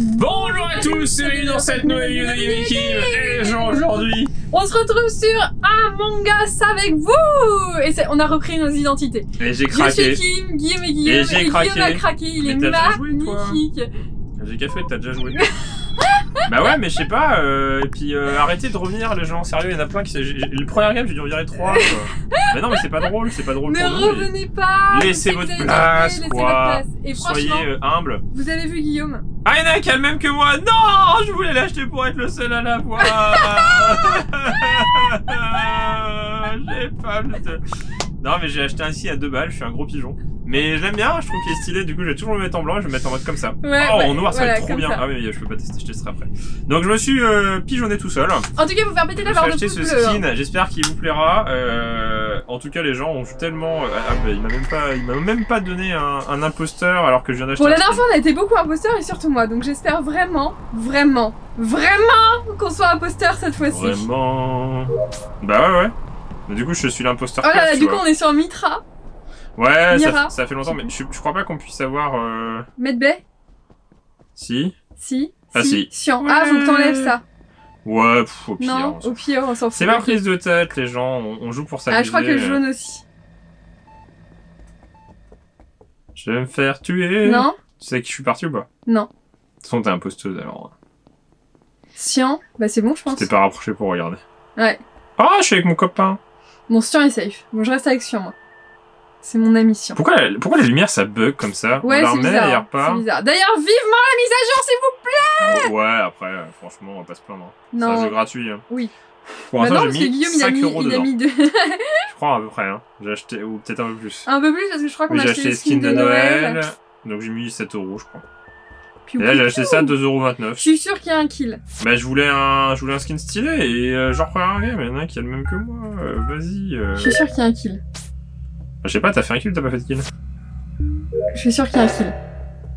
Bonjour à tous, c'est Riu dans cette nouvelle vidéo de Kim. Et aujourd'hui, on se retrouve sur Among Us avec vous. Et on a repris nos identités. Et j'ai craqué. Je suis Kim, Guillaume et Guillaume. Et Guillaume a craqué, il est magnifique. J'ai qu'à faire, t'as déjà joué. Bah ouais, mais je sais pas. Et puis arrêtez de revenir, les gens, sérieux, il y en a plein qui. Le premier game, j'ai dû revirer 3. Mais non, mais c'est pas drôle. Ne revenez pas. Laissez votre place, quoi. Et soyez humble. Vous avez vu Guillaume? Ah, il y en a qui a le même que moi. Non, je voulais l'acheter pour être le seul à l'avoir. J'ai pas. Non, mais j'ai acheté ainsi à 2 balles, je suis un gros pigeon. Mais je l'aime bien, je trouve qu'il est stylé, du coup je vais toujours le mettre en blanc et je vais le mettre en mode comme ça. Ouais, oh, ouais, en noir ça voilà, va être trop bien. Ça. Ah oui, je peux pas tester, je testerai après. Donc je me suis pigeonné tout seul. En tout cas, vous faire péter la barre de pouce bleu. J'ai acheté ce skin, hein. J'espère qu'il vous plaira. En tout cas, les gens ont tellement... Ah bah, il m'a même pas donné un imposteur alors que je viens d'acheter... Bon, la dernière fois, on a été beaucoup imposteurs et surtout moi, donc j'espère vraiment qu'on soit imposteur cette fois-ci. Vraiment... Bah ouais, ouais. Mais du coup, je suis l'imposteur. Oh là là, du coup, on est sur Mira. Ouais, ça fait longtemps, mais je crois pas qu'on puisse savoir... Medbay. Si. Si. Ah si. Chiant. Ouais. Ah, faut que t'enlèves ça. Ouais, pff, au pire. Non, au pire, on s'en fout. C'est pas prise de tête, les gens, on joue pour s'amuser. Ah, je crois que le jaune aussi. Je vais me faire tuer. Non. Tu sais que je suis parti ou pas? Non. De toute façon, t'es imposteuse, alors. Chiant. Bah c'est bon, je pense. T'es pas rapproché pour regarder. Ouais. Ah, je suis avec mon copain. Bon, Sian est safe. Bon, je reste avec Sian, moi. C'est mon ami Sian. Pourquoi les lumières ça bug comme ça? Ouais, c'est bizarre. C'est bizarre. D'ailleurs, vivement la mise à jour, s'il vous plaît. Oh, ouais, après, franchement, on va pas se plaindre. Hein. Non. C'est gratuit. Hein. Oui. Pour l'instant, j'ai mis 5 euros dedans. Je crois à peu près. Hein. J'ai acheté, ou peut-être un peu plus. Un peu plus parce que je crois qu'on a acheté les skins de Noël. Donc j'ai mis 7 euros, je crois. Et là, j'ai acheté ça 2,29 €. Je suis sûr qu'il y a un kill. Bah, je voulais un skin stylé et j'en prenais un game. Il y en a un qui a le même que moi. Vas-y. Je suis sûr qu'il y a un kill. Je sais pas, t'as fait un kill ou t'as pas fait de kill? Je suis sûr qu'il y a un kill.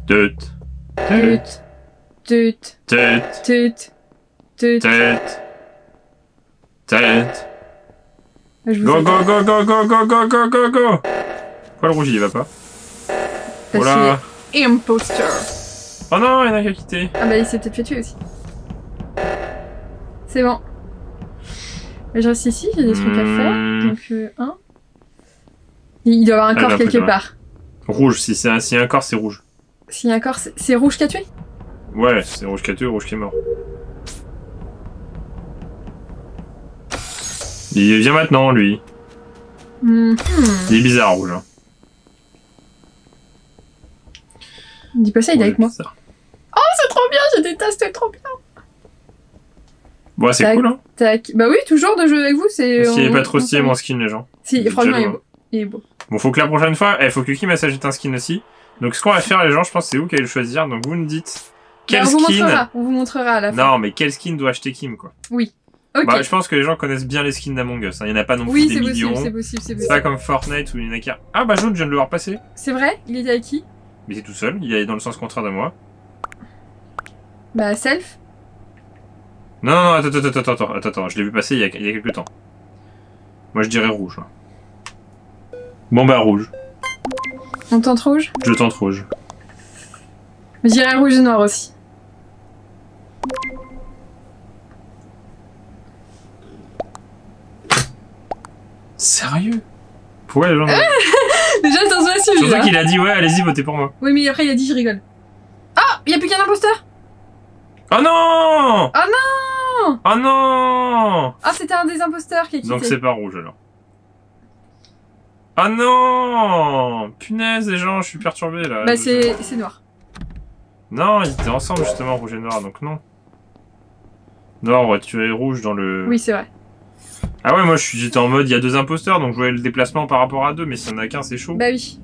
Tut. Tut. Tut. Tut. Tut. Tut. Tut. Go, go, go, go, go, go, go, go, go, go. Pourquoi le rouge il y va pas? Voilà. Imposter. Oh non, il y en a qu'à quitter. Ah bah il s'est peut-être fait tuer aussi. C'est bon. Mais je reste ici, j'ai des trucs à faire. Donc un. Il doit y avoir un corps quelque part. Rouge, si y a un corps, c'est rouge. Si y a un corps, c'est rouge qui a tué? Ouais, c'est rouge qui a tué, rouge qui est mort. Il vient maintenant, lui. Il est bizarre, rouge. Hein. Dis pas ça, il est avec moi. Bizarre. Oh, c'est trop bien, je déteste, c'est trop bien. Bon, c'est cool, hein. Bah oui, toujours de jouer avec vous, c'est... Parce qu'il est pas trop stylé, mon skin, les gens. Si, franchement, il est beau. Bon, faut que la prochaine fois, faut que Kim s'achète un skin aussi. Donc, ce qu'on va faire, les gens, je pense, c'est vous qui allez le choisir. Donc, vous nous dites quel skin. On vous montrera à la fin. Non, mais quel skin doit acheter Kim, quoi. Oui. Ok. Bah, je pense que les gens connaissent bien les skins d'Among Us. Hein. Il n'y en a pas non plus des millions. Oui, c'est possible, c'est possible. C'est pas comme Fortnite ou Ninakar. Ah, bah, jaune, je viens de le voir passer. C'est vrai? Il était avec qui? Mais il est tout seul. Il est dans le sens contraire de moi. Bah, self? Non, non, attends. Je l'ai vu passer il y a quelques temps. Moi, je dirais rouge. Hein. Bon bah rouge. On tente rouge? Je tente rouge. Je dirais rouge et noir aussi. Sérieux? Pourquoi les gens... Déjà ils sont assis. Surtout qu'il a dit ouais allez-y votez pour moi. Oui mais après il a dit je rigole. Ah il n'y a plus qu'un imposteur. Oh non! Oh non! Oh non! Ah c'était un des imposteurs qui a quitté. Donc c'est pas rouge alors. Ah non! Punaise les gens, je suis perturbé là. Bah c'est noir. Non, ils étaient ensemble justement, rouge et noir, donc non. Noir aurait tué rouge dans le... Oui, c'est vrai. Ah ouais, moi j'étais en mode, il y a 2 imposteurs, donc je voyais le déplacement par rapport à 2, mais s'il y en a qu'un, c'est chaud. Bah oui.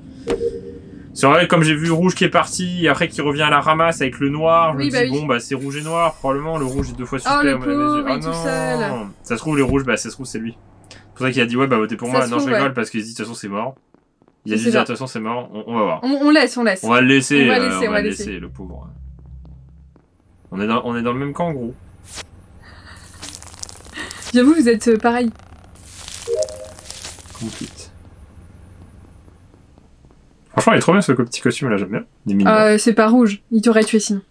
C'est vrai, comme j'ai vu rouge qui est parti, et après qui revient à la ramasse avec le noir, je me dis bon bah c'est rouge et noir, probablement le rouge est 2 fois suspect. Oh le pauvre, il est tout seul. Ça se trouve les rouges, bah ça se trouve c'est lui. C'est pour ça qu'il a dit ouais bah votez pour moi, non je rigole parce qu'il se dit de toute façon c'est mort. Il a dit de toute façon c'est mort, on va voir. On laisse. On va le laisser, on va laisser le pauvre. On est dans le même camp en gros. J'avoue vous êtes pareil. Complete. Franchement il est trop bien ce petit costume là, j'aime bien. C'est pas rouge, il t'aurait tué sinon.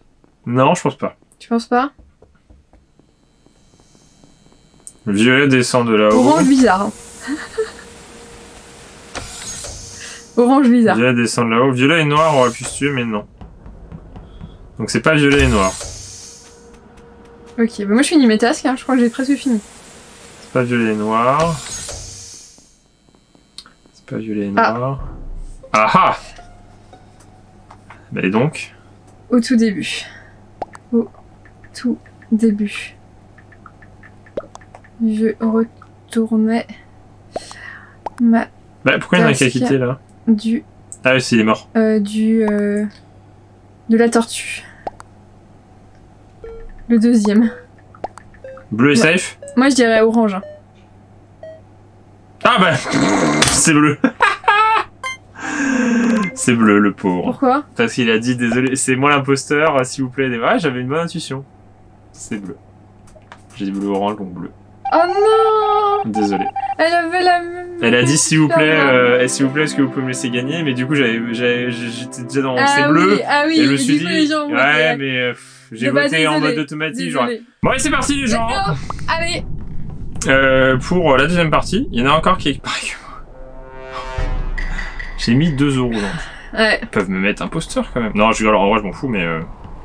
Non, je pense pas. Tu penses pas? Violet descend de là-haut. Orange bizarre. Orange bizarre. Violet descend de là-haut. Violet et noir auraient pu se tuer, mais non. Donc c'est pas violet et noir. Ok, bah moi je finis mes tasks, hein. Je crois que j'ai presque fini. C'est pas violet et noir. C'est pas violet et noir. Ah ah! Bah et donc? Au tout début. Au tout début. Je retournais ma... Bah pourquoi il y en a qu'à quitter là? Du... Ah oui, c'est il est mort. De la tortue. Le deuxième. Bleu est safe? Moi je dirais orange. Ah bah c'est bleu. C'est bleu le pauvre. Pourquoi? Parce qu'il a dit désolé, c'est moi l'imposteur, s'il vous plaît. Ah, j'avais une bonne intuition. C'est bleu. J'ai dit bleu orange donc bleu. Oh non! Désolé. Elle avait la même. Elle a dit s'il vous plaît, s'il vous plaît, est-ce que vous pouvez me laisser gagner? Mais du coup j'étais déjà dans c'est bleu. Ah oui. Et je me suis dit ouais mais j'ai voté en mode automatique genre. Bon et c'est parti les gens. Allez. Pour la deuxième partie, il y en a encore qui est pareil que moi. J'ai mis 2 euros. Ouais. Ils peuvent me mettre imposteur quand même. Non, je rigole, en vrai je m'en fous, mais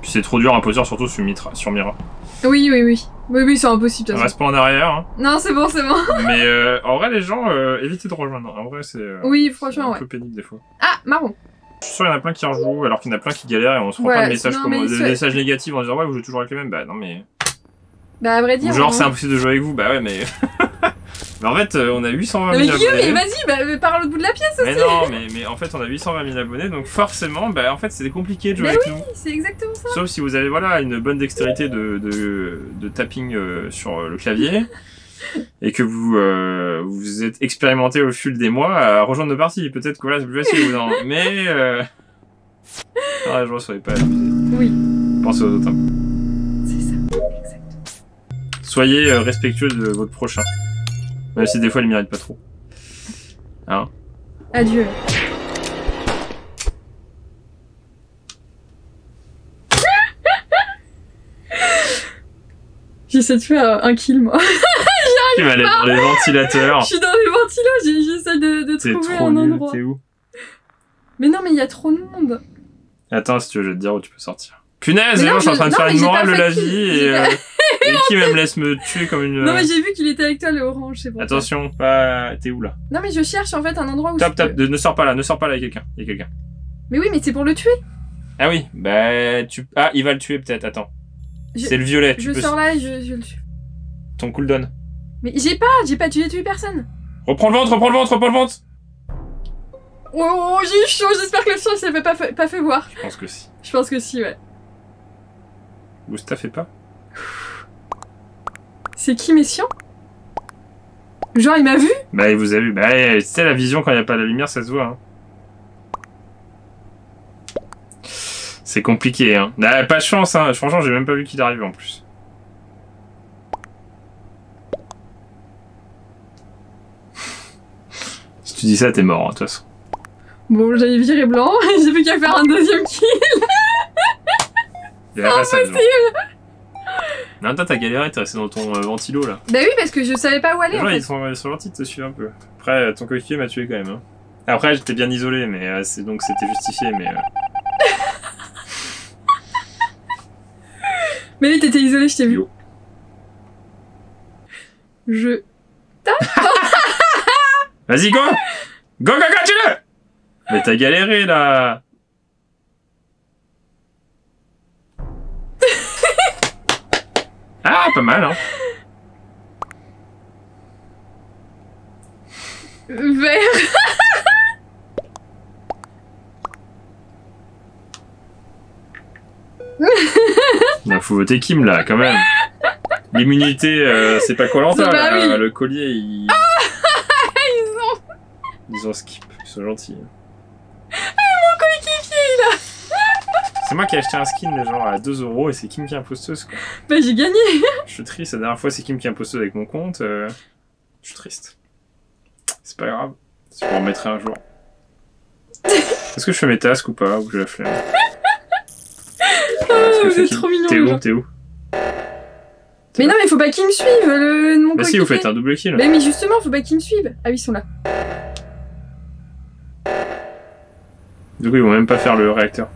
c'est trop dur imposteur surtout sur Mira. Oui, oui, oui. Oui, oui, c'est impossible. On reste pas en arrière. Hein. Non, c'est bon, c'est bon. Mais en vrai, les gens, évitez de rejoindre. En vrai, c'est oui, franchement, un peu pénible des fois. Ah, marron. Je suis sûr qu'il y en a plein qui rejouent, alors qu'il y en a plein qui galèrent et on se prend pas de messages négatifs en disant ouais, vous jouez toujours avec les mêmes. Bah non, mais. Bah à vrai dire... Genre c'est impossible de jouer avec vous, bah ouais mais... mais en fait on a 820 000 abonnés... Mais vas-y, bah parle au bout de la pièce aussi. Mais non, mais en fait on a 820 000 abonnés, donc forcément, bah en fait c'est compliqué de jouer avec nous. C'est exactement ça. Sauf si vous avez, voilà, une bonne dextérité de tapping sur le clavier, et que vous vous êtes expérimenté au fil des mois à rejoindre nos parties. Peut-être que voilà, c'est plus facile, non. Mais... Ah, je ne pas abuser. Oui. Pensez aux autres un peu. Soyez respectueux de votre prochain. Même si des fois il ne mérite pas trop. Hein? Adieu. J'essaie de faire un kill moi. J'y arrive pas. Tu vas aller dans les ventilateurs. Je suis dans les ventilateurs, j'essaie de trouver un endroit. T'es où? Mais non mais il y a trop de monde. Attends, si tu veux je vais te dire où tu peux sortir. Punaise, non, je suis en train de faire une morale de la vie et... Et qui me laisse me tuer comme une... Non mais j'ai vu qu'il était avec toi le orange, c'est bon. Attention, t'es où là? Non mais je cherche en fait un endroit où... ne sors pas là, ne sors pas là, il y a quelqu'un, il y a quelqu'un. Mais oui, mais c'est pour le tuer. Ah oui, bah tu... Ah, il va le tuer peut-être, attends. C'est le violet, tu peux... Je sors là et je le tue. Ton cooldown. Mais j'ai pas tué personne. Reprends le ventre, reprends le ventre, reprends le ventre. Oh, j'ai eu chaud, j'espère que le chien ça ne fait pas fait voir. Je pense que si. Je pense que si, ouais. Gustave fait pas. C'est qui méfiant? Genre il m'a vu? Bah il vous a vu, bah c'est la vision quand il n'y a pas la lumière ça se voit hein. C'est compliqué hein, pas de chance hein, franchement j'ai même pas vu qu'il arrivait en plus. Si tu dis ça t'es mort hein, de toute façon. Bon j'avais viré blanc, j'ai plus qu'à faire un deuxième kill. C'est impossible. Non, toi t'as galéré, t'es resté dans ton ventilo là. Bah oui, parce que je savais pas où aller. Les gens, en fait. Ils sont gentils de te suivre un peu. Après, ton coéquipier m'a tué quand même. Hein. Après, j'étais bien isolé, mais donc c'était justifié, mais. Mais oui, t'étais isolé, je t'ai vu. Yo. Je. Vas-y, go! Go, go, go, tu le! Mais t'as galéré là! Ah, pas mal, hein. Vert. Non, faut voter Kim, là, quand même. L'immunité, c'est pas Koh-Lanta, oui. Le collier, il... Ah, ils ont skip, ils sont gentils. Ah, mon coéquipier, là. C'est moi qui ai acheté un skin, genre, à 2 euros, et c'est Kim qui est imposteuse, quoi. Bah, j'ai gagné. Je suis triste, la dernière fois, c'est Kim qui est imposteuse avec mon compte. Je suis triste. C'est pas grave. Je m'en remettrai un jour. Est-ce que je fais mes tasks ou pas, ou que je la flemme? que c'est trop mignon. T'es où? Mais non, mais faut pas qu'il me suive, mon coéquipier. Mais si, vous faites un double kill. Mais justement, faut pas qu'il me suive. Ah oui, ils sont là. Du coup, ils vont même pas faire le réacteur.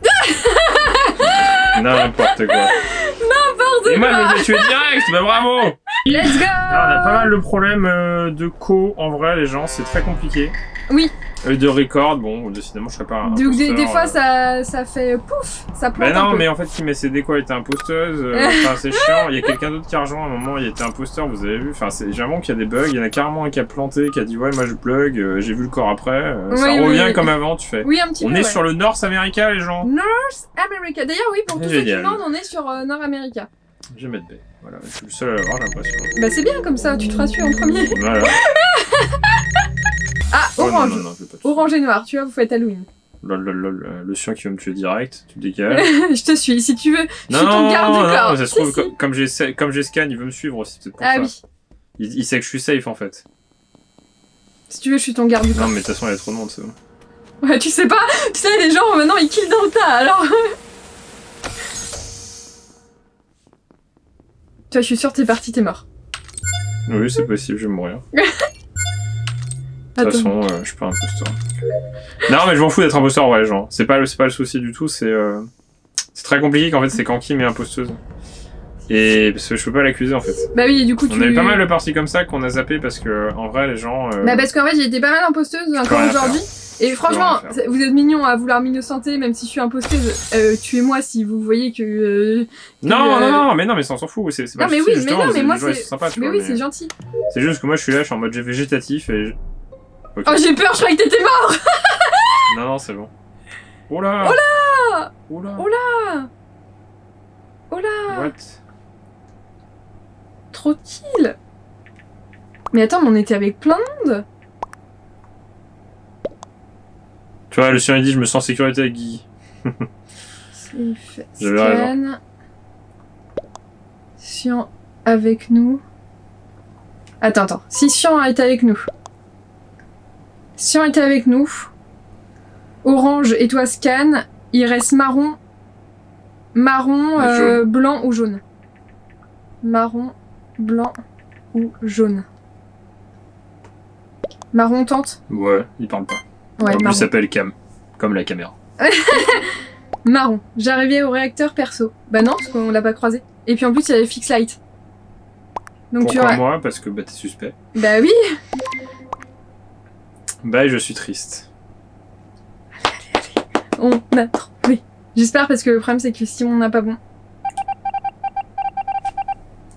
N'importe quoi. N'importe quoi. Et moi, je les ai tués direct, bah bravo. Let's go. Alors, on a pas mal le problème de co en vrai, les gens, c'est très compliqué. Oui. De record, bon, décidément, je serais pas un imposteur. Des fois, ça fait pouf, ça plante. Mais non, mais en fait, qui m'a cédé quoi, était imposteuse. Enfin, c'est chiant. Il y a quelqu'un d'autre qui a rejoint à un moment, il était imposteur, vous avez vu. Enfin, c'est généralement qu'il y a des bugs. Il y en a carrément un qui a planté, qui a dit ouais, moi je plug, j'ai vu le corps après. Oui, ça revient comme avant, tu fais. Oui, un petit peu. On est sur le North America, les gens. North America. D'ailleurs, oui, pour tous ceux qui demandent, on est sur North America. Je vais mettre B. Voilà, je suis le seul à l'avoir, j'ai l'impression. Bah, c'est bien comme ça, tu te rassures en premier. Voilà. Ah, orange, orange et noir, tu vois, vous faites Halloween. Lol, lol, lol, le chien qui veut me tuer direct, tu te décales. Je te suis, si tu veux, je suis ton garde du corps. Non, ça se trouve, comme j'ai scan, il veut me suivre aussi, peut-être pour ça. Ah oui. Il sait que je suis safe, en fait. Si tu veux, je suis ton garde du corps. Non, mais de toute façon, il y a trop de monde, c'est bon. Ouais, tu sais pas, tu sais, les gens, maintenant, ils killent dans le tas, alors... Toi, je suis sûre, t'es parti, t'es mort. Oui, c'est possible, je vais mourir. De toute façon, je suis pas imposteur. Non, mais je m'en fous d'être imposteur, ouais, les gens. C'est pas, le souci du tout, c'est très compliqué qu'en fait, c'est quand Kim est imposteuse. Et parce que je peux pas l'accuser en fait. Bah oui, et du coup, on avait pas mal de parties comme ça qu'on a zappé parce que en vrai, les gens. Bah parce qu'en fait, j'ai été pas mal imposteuse encore aujourd'hui. Et franchement, vous êtes mignons à vouloir m'innocenter, même si je suis imposteuse. Tuez-moi si vous voyez que. Non, mais ça on s'en fout. C'est pas mais oui, mais moi c'est sympa. Mais oui, c'est gentil. C'est juste que moi je suis là, je suis en mode végétatif et. Okay. Oh j'ai peur, je croyais que t'étais mort. Non, non, c'est bon. Oh là. Oh là. Oh là. Oh là. Oh là. What. Trop chill. Mais attends, mais on était avec plein de monde. Tu vois, le chien il dit je me sens en sécurité avec Guy. J'avais raison. Sian avec nous. Attends, attends. Si Sian est avec nous. Sian était avec nous. Orange et toi scan. Il reste marron. Marron, blanc ou jaune. Marron, blanc ou jaune. Marron tente. Ouais, il parle pas. Ouais, il s'appelle Cam. Comme la caméra. Marron. J'arrivais au réacteur perso. Bah non, parce qu'on l'a pas croisé. Et puis en plus, il y avait Fix Light. Donc pourquoi tu vois... moi, parce que bah, t'es suspect. Bah oui. Bah, je suis triste. Allez, allez, on a trouvé. J'espère parce que le problème c'est que si on n'a pas bon.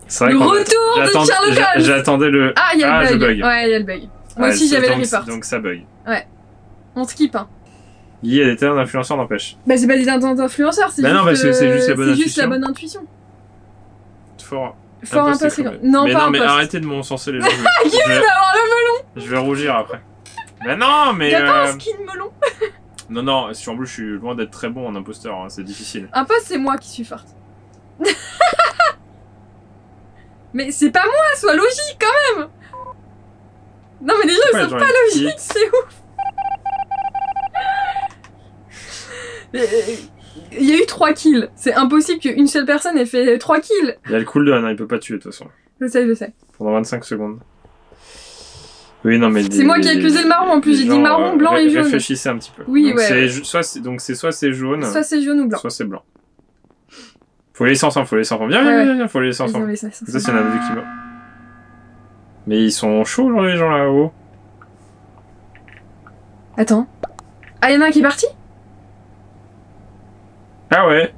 C'est vrai. Le retour de Sherlock Holmes. J'attendais le. Ah, il y a le bug. Ouais, il y a le bug. Moi aussi j'avais le report. Donc ça bug. Ouais. On skip, hein. Il y a des talents d'influenceurs, n'empêche. Bah, c'est pas des talents d'influenceurs, c'est juste la bonne intuition. Fort. Fort un peu c'est comme. Non, pas un peu. Mais arrêtez de m'encenser les gens. Qui veut avoir le melon ? Je vais rougir après. Bah non, mais. Y'a pas un skin melon. Non, non, sur bleu, je suis loin d'être très bon en imposteur, hein, c'est difficile. Un poste, c'est moi qui suis forte. Mais c'est pas moi, sois logique quand même. Non, mais déjà, ils sont pas logiques, c'est ouf. Il y a eu 3 kills, c'est impossible qu'une seule personne ait fait 3 kills. Il y a le cooldown, hein, il peut pas tuer de toute façon. Je sais, je sais. Pendant 25 secondes. Oui, non, mais c'est moi qui ai accusé le marron en plus, j'ai dit marron, blanc et jaune. Réfléchissez un petit peu. Oui, donc ouais. Soit c'est jaune. Soit c'est jaune ou blanc. Soit c'est blanc. Faut les laisser ensemble, faut les laisser ensemble. Viens, viens, faut les laisser ensemble. Ça, c'est un avis qui va. Mais ils sont chauds, genre, les gens là-haut. Attends. Ah, y'en a un qui est parti? Ah ouais.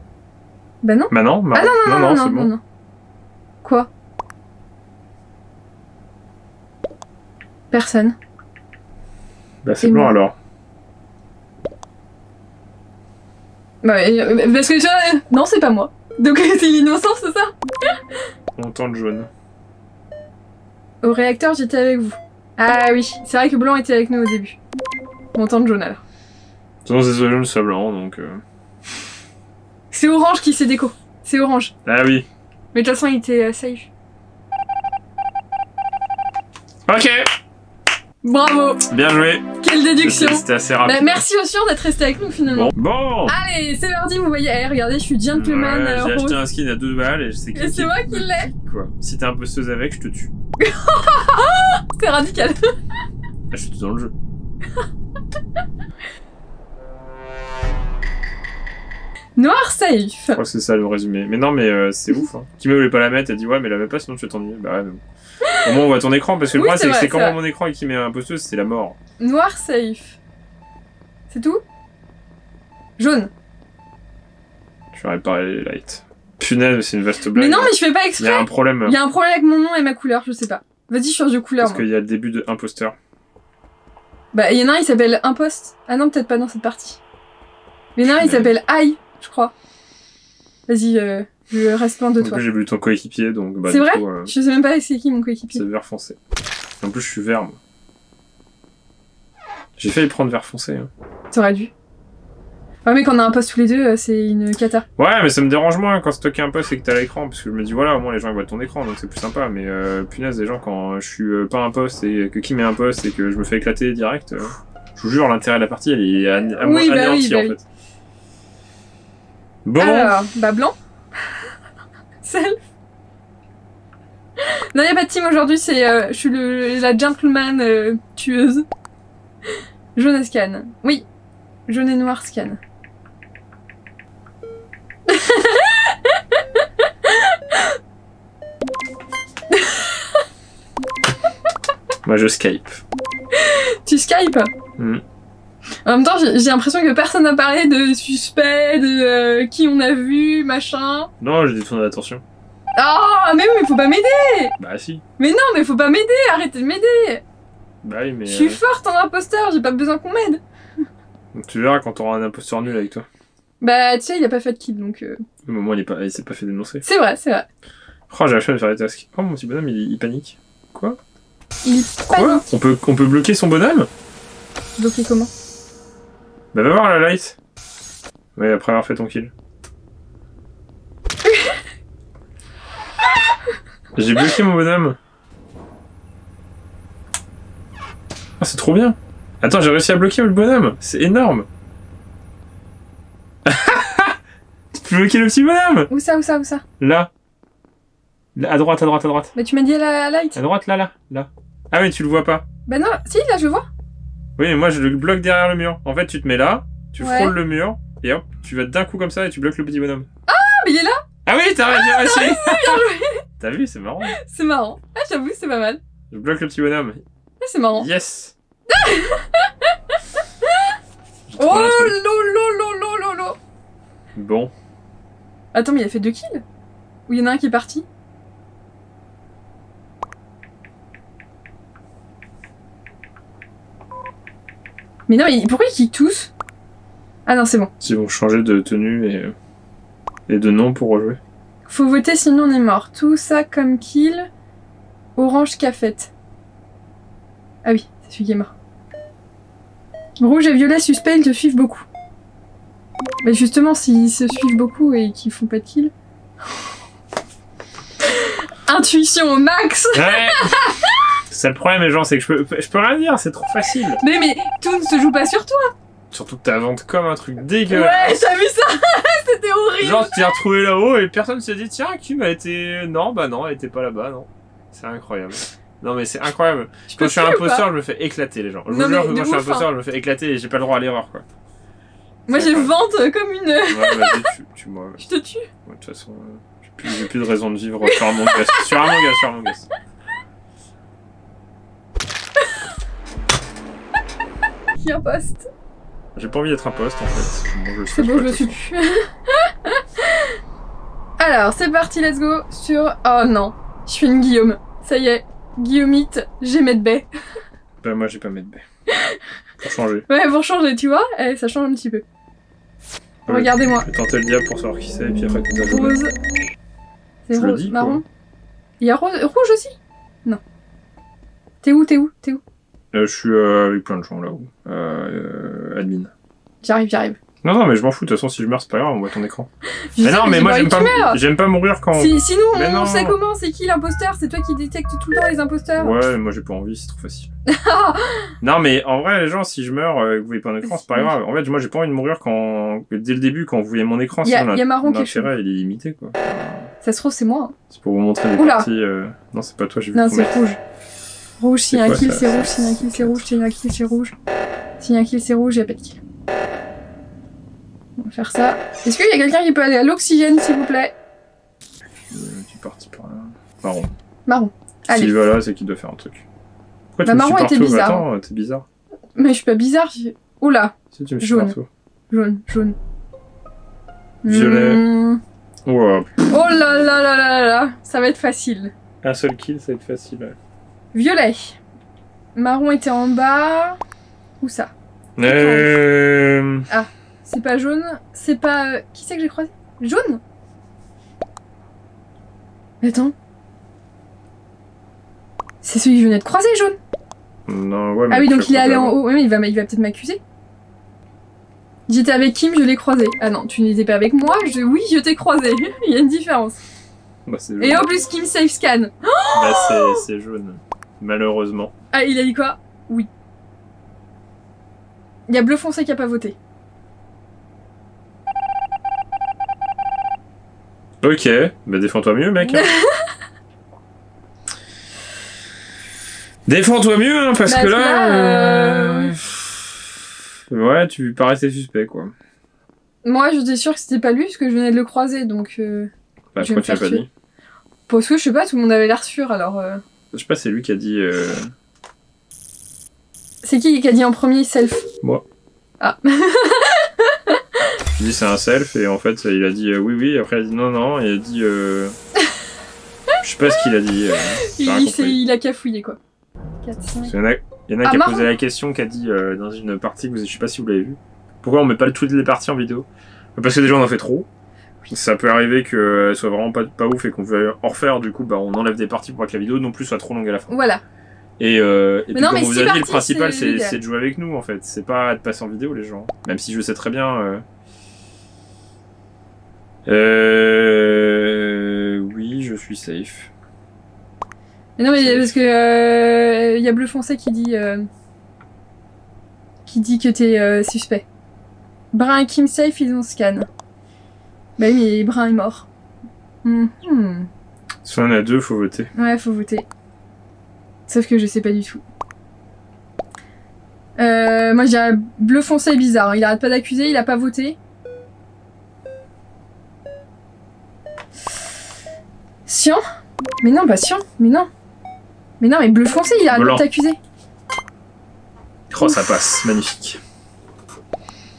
Bah non. Bah non, non. Quoi? Personne. Bah c'est blanc alors. Bah parce que je... Non c'est pas moi. Donc c'est l'innocence c'est ça. On tente jaune. Au réacteur j'étais avec vous. Ah oui, c'est vrai que blanc était avec nous au début. On tente jaune alors. Non c'est soit jaune soit blanc donc... C'est orange qui s'est déco. C'est orange. Ah oui. Mais de toute façon il était safe. Ok. Bravo. Bien joué. Quelle déduction. C'était assez rapide. Bah, merci aux sciences d'être resté avec nous finalement. Bon. Allez, c'est mardi, vous voyez. Eh, regardez, je suis gentleman. Ouais, j'ai acheté un skin à 2 balles et je sais que c'est moi qui l'ai. Quoi. Si t'es imposteuse avec, je te tue. C'est radical. Je suis dans le jeu. Noir safe. Je crois que c'est ça le résumé. Mais non, mais c'est ouf. Hein. Qui me voulait pas la mettre, elle dit ouais, mais la mets pas sinon tu vas t'ennuyer. Bah ouais, mais bon. Au moins on voit ton écran parce que le problème c'est que c'est quand même mon écran et qui met imposteuse, c'est la mort. Noir safe. C'est tout. Jaune. Je vais réparer les lights. Punaise, c'est une vaste blague. Mais non, mais je fais pas exprès. Il y a un problème. Il y a un problème avec mon nom et ma couleur, je sais pas. Vas-y, change de couleur. Parce qu'il y a le début de imposteur. Bah, il y en a un, il s'appelle Imposte. Ah non, peut-être pas dans cette partie. Il y en a un, il s'appelle Aïe, je crois. Vas-y, je reste loin de toi. En plus, j'ai vu ton coéquipier, donc bah. C'est vrai coup, je sais même pas c'est qui mon coéquipier. C'est vert foncé. En plus, je suis vert, moi. J'ai failli prendre vert foncé. Hein. T'aurais dû. Ouais, mais quand on a un poste tous les deux, c'est une cata. Ouais, mais ça me dérange moins quand stocker un poste et que t'as l'écran, parce que je me dis voilà, au moins les gens ils voient ton écran, donc c'est plus sympa. Mais punaise, les gens quand je suis pas un poste et que qui met un poste et que je me fais éclater direct, je vous jure l'intérêt de la partie, elle est à moins anéantie en fait. Bon. Alors, bah blanc. Self. Non, y a pas de team aujourd'hui, c'est je suis la gentleman tueuse. Jaune scan. Oui. Jaune et noir scan. Moi je Skype. Tu Skype? Mmh. En même temps j'ai l'impression que personne n'a parlé de suspect, de qui on a vu, machin. Non, j'ai détourné l'attention. Oh mais oui mais faut pas m'aider. Bah si. Mais non mais faut pas m'aider, arrêtez de m'aider. Bah oui mais... Je suis forte en imposteur, j'ai pas besoin qu'on m'aide. Tu verras quand t'auras un imposteur nul avec toi. Bah tu sais, il a pas fait de kill donc... Mais au moins il s'est pas fait dénoncer. C'est vrai, c'est vrai. Oh, j'ai la chance de faire des tasks. Oh mon petit bonhomme il panique. Quoi? Il panique. Quoi? On peut bloquer son bonhomme? Bloquer comment? Bah va voir la light. Ouais, après avoir fait ton kill. J'ai bloqué mon bonhomme. Ah oh, c'est trop bien. Attends, j'ai réussi à bloquer le bonhomme, c'est énorme. Tu peux bloquer le petit bonhomme. Où ça, où ça, où ça? Là. Là, à droite, à droite, à droite. Mais tu m'as dit à la light. À droite, là, là, là. Ah oui, tu le vois pas. Bah non, si, là, je le vois. Oui, mais moi, je le bloque derrière le mur. En fait, tu te mets là, tu frôles le mur, et hop, tu vas d'un coup comme ça et tu bloques le petit bonhomme. Ah, mais il est là. Ah oui, t'as réussi. T'as vu, c'est marrant. C'est marrant. Ah, j'avoue, c'est pas mal. Je bloque le petit bonhomme. Ah, c'est marrant. Yes. Oh lolo. Bon. Attends mais il a fait 2 kills? Ou il y en a un qui est parti? Mais non mais pourquoi ils kick tous? Ah non c'est bon. Si vous changez de tenue et de nom pour rejouer. Faut voter sinon on est mort. Tout ça comme kill. Orange cafette. Ah oui c'est celui qui est mort. Rouge et violet suspect, ils te suivent beaucoup. Mais justement, s'ils se suivent beaucoup et qu'ils font pas de kill... Intuition au max. Ouais. C'est le problème, les gens, c'est que je peux rien dire, c'est trop facile. Mais tout ne se joue pas sur toi. Surtout que t'inventes comme un truc dégueulasse. Ouais, t'as vu ça? C'était horrible. Genre, tu t'es retrouvé là-haut et personne se dit, tiens, Kim a été... Non, bah non, elle était pas là-bas, non. C'est incroyable. Non mais c'est incroyable. Quand je suis un imposteur, je me fais éclater les gens. Je vous jure que moi je suis un imposteur, je me fais éclater et j'ai pas le droit à l'erreur quoi. Moi j'ai vente comme une... Ouais vas-y tue-moi. Je te tue. Ouais de toute façon, j'ai plus de raison de vivre sur Among Us. Sur Among Us, sur Among Us. Qui est un poste? J'ai pas envie d'être un poste en fait. C'est bon je suis plus. Alors c'est parti, let's go sur... Oh non, je suis une Guillaume. Ça y est. Guillaumite, j'ai mettre baie. Bah moi j'ai pas mettre baie. Pour changer. Ouais pour changer tu vois, eh, ça change un petit peu. Ouais, regardez-moi. Je vais tenter le diable pour savoir qui c'est et puis après tout à rose. C'est rose, dis, marron. Il y a rose, rouge aussi? Non. T'es où, t'es où, t'es où? Je suis avec plein de gens là-haut. Admin. J'arrive, j'arrive. Non, non, mais je m'en fous, de toute façon, si je meurs, c'est pas grave, on voit ton écran. Mais non, mais moi, j'aime pas mourir quand... Sinon, on sait comment, c'est qui l'imposteur? C'est toi qui détecte tout le temps les imposteurs. Ouais, moi, j'ai pas envie, c'est trop facile. Non, mais en vrai, les gens, si je meurs, vous voyez pas un écran, c'est pas grave. En fait, moi, j'ai pas envie de mourir quand... dès le début, quand vous voyez mon écran, sinon l'intérêt, il est limité, quoi. Ça se trouve, c'est moi. C'est pour vous montrer les parties... Non, c'est pas toi, j'ai vu. Non, c'est rouge. Rouge, s'il y a un kill, c'est rouge, s'il y a un kill, c'est rouge, s'il y a un kill, c'est rouge. S'il y a un kill, c'est rouge, il y a pas de kill. On va faire ça. Est-ce qu'il y a quelqu'un qui peut aller à l'oxygène, s'il vous plaît? Tu es parti par là. Marron. Marron. Allez. S'il va là, c'est qu'il doit faire un truc. Pourquoi tu me suis partout? Bizarre. Attends, t'es bizarre. Mais je suis pas bizarre. Oula. Si tu me suis partout. Jaune. Jaune. Violet. Wow. Oh là là là là là. Ça va être facile. Un seul kill, ça va être facile. Violet. Marron était en bas. Où ça? Ah. C'est pas jaune, c'est pas... Qui c'est que j'ai croisé? Jaune? Attends. C'est celui que je venais de croiser, jaune? Non, ouais, mais... Ah oui, donc il est allé en haut. Oui, mais il va peut-être m'accuser. J'étais avec Kim, je l'ai croisé. Ah non, tu n'étais pas avec moi, oui, je t'ai croisé. Il y a une différence. Bah, c'est jaune. Et en plus, Kim safe scan. Bah, c'est jaune. Malheureusement. Ah, il a dit quoi? Oui. Il y a Bleu foncé qui a pas voté. Ok, bah défends-toi mieux, mec. Hein. Défends-toi mieux, hein, parce que là... Ouais, tu paraissais suspect, quoi. Moi, j'étais sûre que c'était pas lui, parce que je venais de le croiser, donc... Bah, pourquoi tu l'as pas dit? Parce que, je sais pas, tout le monde avait l'air sûr, alors... Je sais pas, c'est lui qui a dit... C'est qui a dit en premier self? Moi. Ah. J'ai dit c'est un self et en fait il a dit oui, après il a dit non, il a dit je sais pas ce qu'il a dit. Il a cafouillé quoi. 4, 5... Il y en a qui a posé la question, qui a dit dans une partie, je sais pas si vous l'avez vu, pourquoi on met pas toutes les parties en vidéo? Parce que déjà on en fait trop. Ça peut arriver qu'elles soient vraiment pas ouf et qu'on veut en refaire, du coup bah, on enlève des parties pour pas que la vidéo non plus soit trop longue à la fin. Voilà. Et puis non, comme on vous a dit, le principal c'est de jouer avec nous en fait, c'est pas de passer en vidéo les gens. Même si je sais très bien... Oui, je suis safe. Mais non, mais safe. Parce que il y a Bleu foncé qui dit que t'es suspect. Brun et Kim safe, ils ont scan. Bah oui, mais Brun est mort. Si on a deux, faut voter. Ouais, faut voter. Sauf que je sais pas du tout. Moi, j'ai un Bleu foncé bizarre. Il arrête pas d'accuser, il a pas voté. Cyan? Mais non, pas Cyan, mais non. Mais non, mais Bleu foncé, il a arrêté de t'accuser. Oh, ça passe, magnifique.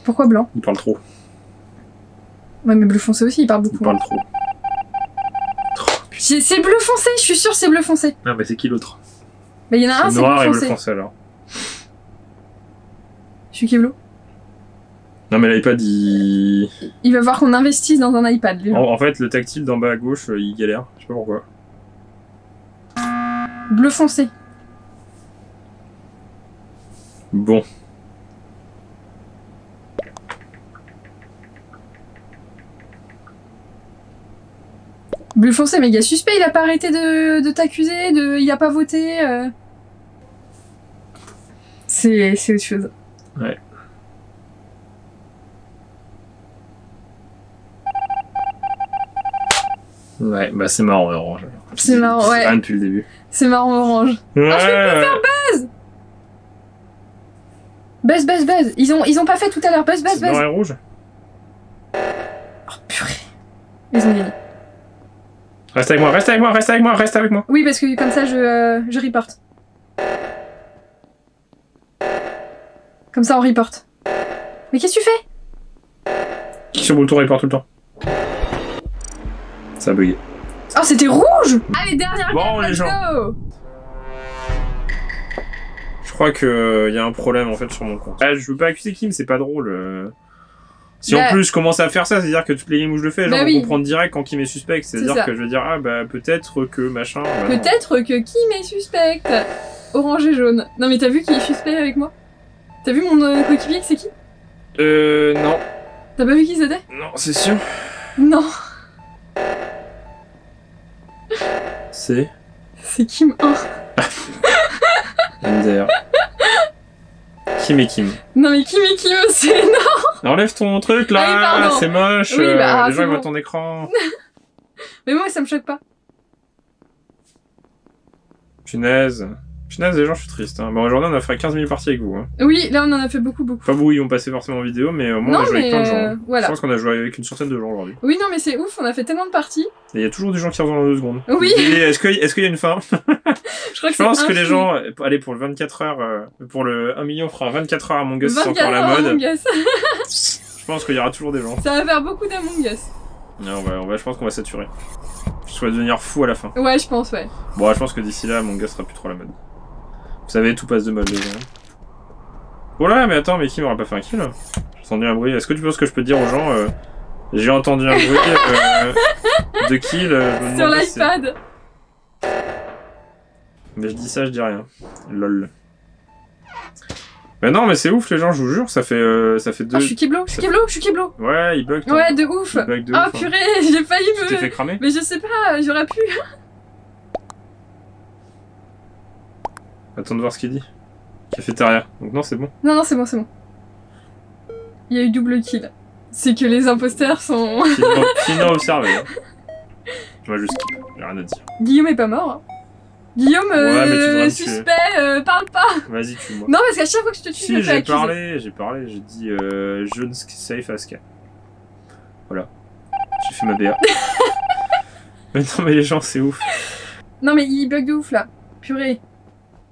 Pourquoi Blanc? Il parle trop. Ouais, mais Bleu foncé aussi, il parle beaucoup. Il parle trop. C'est Bleu foncé, je suis sûre c'est Bleu foncé. Non, mais c'est qui l'autre? Mais il y en a un, c'est Noir et Bleu foncé alors. Je suis Kevlo. Non mais l'iPad il va voir qu'on investisse dans un iPad. En fait le tactile d'en bas à gauche il galère, je sais pas pourquoi. Bleu foncé. Bon. Bleu foncé méga suspect, il a pas arrêté de t'accuser, il a pas voté. C'est autre chose. Ouais. Ouais, bah c'est marrant orange. C'est marrant, ouais. Rien depuis le début. C'est marrant orange. Ouais. Ah, je vais plus faire buzz. Buzz, buzz, buzz. Ils ont pas fait tout à l'heure. Buzz, buzz, buzz. Noir et rouge. Oh purée. Ils ont gagné. Reste avec moi, reste avec moi, reste avec moi, reste avec moi. Oui, parce que comme ça je reporte. Comme ça on reporte. Mais qu'est-ce que tu fais? Sur le bouton report tout le temps. Ça a bugué. Oh, c'était rouge! Allez, dernière game, let's go! Je crois qu'il y a un problème, en fait, sur mon compte. Ah, je veux pas accuser Kim, c'est pas drôle. Si en plus je commence à faire ça, c'est-à-dire que toutes les games où je le fais, genre, on comprend direct quand Kim est suspect. C'est-à-dire que je vais dire, ah, bah, peut-être que machin... peut-être que Kim est suspect! Orange et jaune. Non, mais t'as vu qui est suspect avec moi? T'as vu mon coéquipier, c'est qui? Non. T'as pas vu qui c'était? Non, c'est sûr. Non. C'est... c'est Kim 1. MDR. Kim et Kim. Non mais Kim et Kim, c'est énorme. Enlève ton truc là, c'est moche, oui, bah, les gens voient ton écran. Mais moi ça me choque pas. Punaise. Punaise les gens, je suis triste. Hein. Bon, aujourd'hui on a fait 15 000 parties avec vous. Hein. Oui, là on en a fait beaucoup. Pas vous, ils ont passé forcément en vidéo, mais au moins on a joué avec plein de gens. Voilà. Je pense qu'on a joué avec une centaine de gens aujourd'hui. Oui, non mais c'est ouf, on a fait tellement de parties. Et il y a toujours des gens qui reviennent en 2 secondes. Oui. Est-ce qu'il y a une fin? Je pense que les gens, allez pour le 24 heures, pour le 1 million, on fera 24 heures Among Us, c'est encore la mode. Among Us. Je pense qu'il y aura toujours des gens. Ça va faire beaucoup d'Among Us. Non, je pense qu'on va saturer. Je vais devenir fou à la fin. Ouais, je pense, ouais. Bon, je pense que d'ici là, Among Us sera plus trop la mode. Vous savez, tout passe de mode déjà. Oh là, mais attends, mais qui m'aura pas fait un kill? J'ai entendu un bruit. Est-ce que tu penses que je peux dire aux gens j'ai entendu un bruit de kill sur l'iPad? Mais je dis ça, je dis rien. Lol. Mais non, mais c'est ouf les gens, je vous jure, ça fait deux... Ah, je suis Keblo. Ouais, il bug. Ouais, de ouf. Ah oh, purée, j'ai failli me... Tu t'es fait cramer? Mais je sais pas, j'aurais pu. Attends de voir ce qu'il dit. Cafétéria. Donc non, c'est bon. Non, c'est bon. Il y a eu double kill. C'est que les imposteurs sont... Finement observé. Moi, je skip, j'ai rien à dire. Guillaume est pas mort. Hein. Guillaume, ouais, suspect, parle pas. Vas-y, tue-moi. Non, parce qu'à chaque fois que je te tue, je me fais accuser. J'ai parlé, j'ai dit jaune safe Aska. Voilà. J'ai fait ma BA. Mais non, mais les gens, c'est ouf. Non, mais il bug de ouf là. Purée.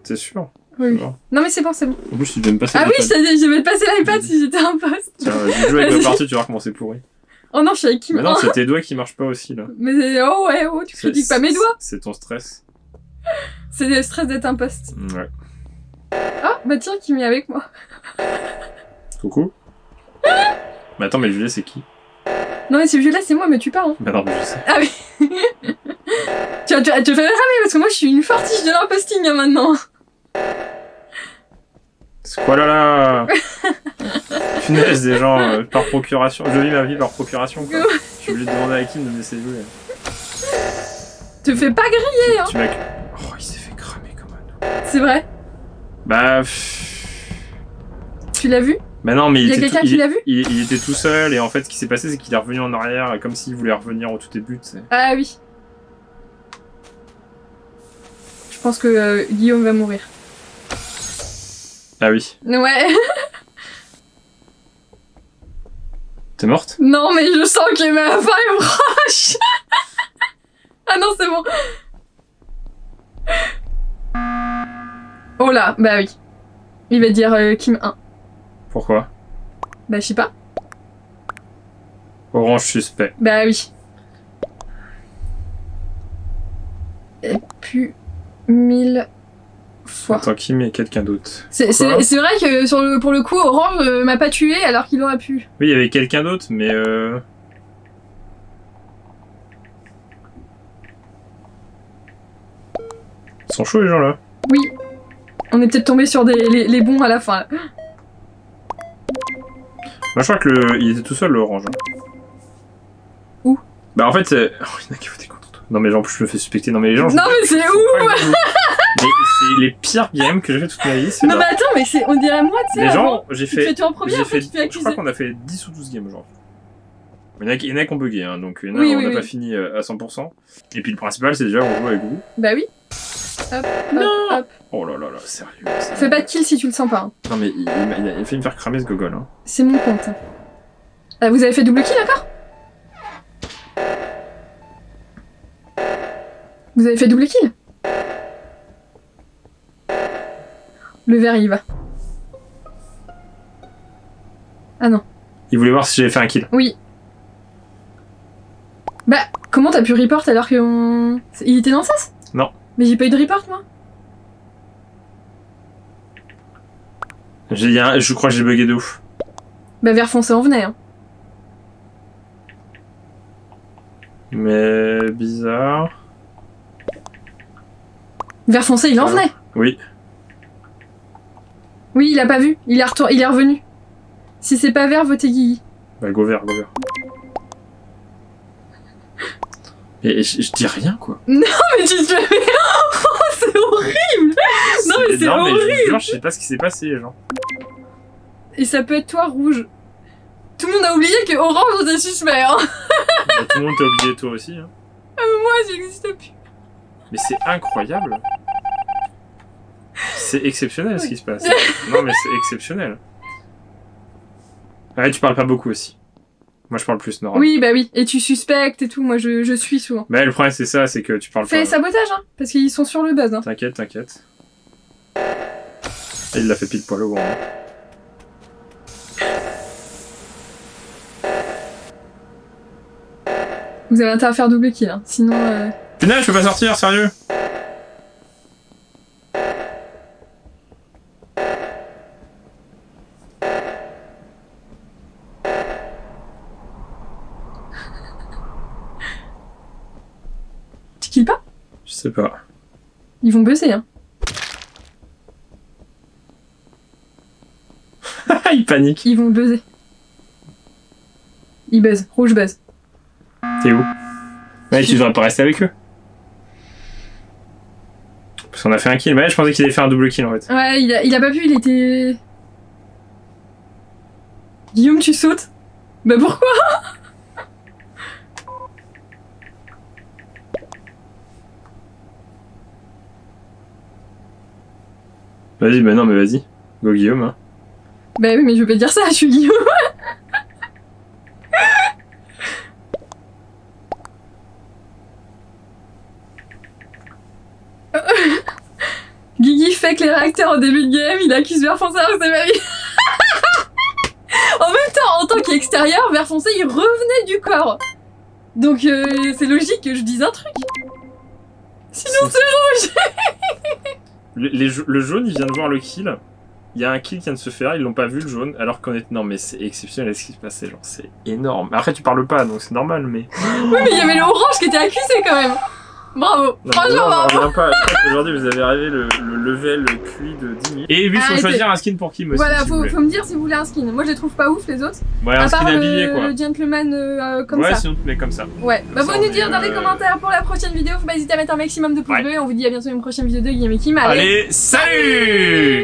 T'es sûr? Oui. Non, mais c'est bon, c'est bon. En plus, tu devais me passer l'iPad. Ah oui, je devais te passer l'iPad si j'étais un poste. Tiens, je joue avec ma partie, tu vas voir comment c'est pourri. Oh non, je suis avec qui? Mais non, c'est tes doigts qui marchent pas aussi là. Mais oh ouais, oh, tu critiques pas mes doigts. C'est ton stress. C'est le stress d'être un poste. Ouais. Ah, bah tiens, Kim est avec moi. Coucou. Mais attends, mais le violet, c'est qui? Non, mais ce violet, c'est moi, mais tu pars. Hein. Bah non, mais je sais. Ah oui. tu vas le ramer parce que moi, je suis une fortiche de l'imposting hein, maintenant. C'est quoi là? Punaise, des gens par procuration. Je vis ma vie par procuration, quoi. Je suis obligé de demander à Kim de me laisser jouer. Te fais pas griller, hein. Oh, il s'est fait cramer comme un ouf. C'est vrai? Bah... Tu l'as vu? Bah non, mais il était tout seul, et en fait, ce qui s'est passé, c'est qu'il est revenu en arrière, comme s'il voulait revenir au tout début, tu sais. Ah oui. Je pense que Guillaume va mourir. Ah oui. Ouais. T'es morte? Non, mais je sens que ma fin est proche. Ah non, c'est bon. Oh là, bah oui. Il va dire Kim 1. Pourquoi? Bah je sais pas. Orange suspect. Bah oui. Et puis 1000 fois. Attends, Kim et quelqu'un d'autre. C'est vrai que pour le coup, Orange m'a pas tué alors qu'il aurait pu. Oui, il y avait quelqu'un d'autre, mais... Ils sont chauds les gens là. Oui. On est peut-être tombé sur les bons à la fin. Là. Bah, je crois que il était tout seul le orange. Hein. Où? Bah en fait c'est... Oh, il y en a qui votaient contre toi. Non mais genre je me fais suspecter. Non mais les gens... Non mais c'est ouf. Mais c'est les pires games que j'ai fait toute ma vie. Non mais attends mais on dirait moi tu sais. Les gens, j'ai fait... Tu en première, après, tu fais... Je crois qu'on a fait 10 ou 12 games genre. Il y en a qui ont bugué hein, donc il y en a on n'a pas fini à 100%. Et puis le principal c'est déjà on joue avec vous. Bah oui. Hop, non hop. Oh là là là, sérieux. Fais pas de kill si tu le sens pas. Hein. Non mais il a fait me faire cramer ce gogol. Hein. C'est mon compte. Ah, vous avez fait double kill encore? Vous avez fait double kill? Le verre il y va. Ah non. Il voulait voir si j'avais fait un kill. Oui. Bah, comment t'as pu report alors qu'on... Il était dans le sens? Non. Mais j'ai pas eu de report, moi. Je crois que j'ai bugué de ouf. Bah, vers foncé, on venait. Hein. Mais... bizarre... Vers foncé, il en venait. Oui. Oui, il a pas vu. Il est revenu. Si c'est pas vert, votez Guigui. Bah, go vert, go vert. Et je dis rien, quoi. Non, mais tu te fais... c'est horrible. Non, mais c'est horrible. Non, mais je jure, je sais pas ce qui s'est passé, genre. Et ça peut être toi, rouge. Tout le monde a oublié que orange était suspect, hein. Bah, tout le monde t'a oublié, toi aussi, hein. Moi, j'existe plus. Mais c'est incroyable. C'est exceptionnel, ce qui se passe. Non, mais c'est exceptionnel. Ouais, tu parles pas beaucoup aussi. Moi, je parle plus, Nora. Oui, bah oui. Et tu suspectes et tout. Moi, je suis souvent. Bah, le problème, c'est ça, c'est que tu parles pas. Fais sabotage, hein. Parce qu'ils sont sur le buzz, hein. T'inquiète, t'inquiète. Et il l'a fait pile poil au grand. Vous avez intérêt à faire double kill, hein. Sinon. Putain, je peux pas sortir, sérieux. Je sais pas. Ils vont buzzer, hein. Ils paniquent. Ils vont buzzer. Ils buzzent. Rouge buzz. T'es où? Ouais, tu devrais pas rester avec eux. Parce qu'on a fait un kill. Mais je pensais qu'il allait faire un double kill, en fait. Ouais, il a pas vu, il était... Guillaume, tu sautes? Bah pourquoi? Vas-y, bah non, mais vas-y. Go Guillaume, hein. Bah oui, mais je peux dire ça, je suis Guillaume. Guigui fake les réacteurs au début de game, il accuse vert foncé alors que c'est ma vie. En même temps, en tant qu'extérieur, vert foncé, il revenait du corps. Donc c'est logique que je dise un truc. Sinon c'est rouge. Le jaune, il vient de voir le kill. Il y a un kill qui vient de se faire, ils l'ont pas vu le jaune, alors qu'on est... Non mais c'est exceptionnel ce qui se passait, genre c'est énorme. Après tu parles pas, donc c'est normal, mais... Oui, mais il y avait l'orange qui était accusé quand même. Bravo. Franchement, bravo. Aujourd'hui vous avez arrivé le level cuit de 10 000. Et oui, faut choisir un skin pour Kim aussi. Voilà, faut me dire si vous voulez un skin. Moi je les trouve pas ouf les autres. Ouais, un skin habillé quoi. Le gentleman comme ça. Ouais, sinon tu mets comme ça. Ouais, bah vous nous dire dans les commentaires pour la prochaine vidéo. Faut pas hésiter à mettre un maximum de pouces bleus. On vous dit à bientôt une prochaine vidéo de Guillaume et Kim. Allez, salut.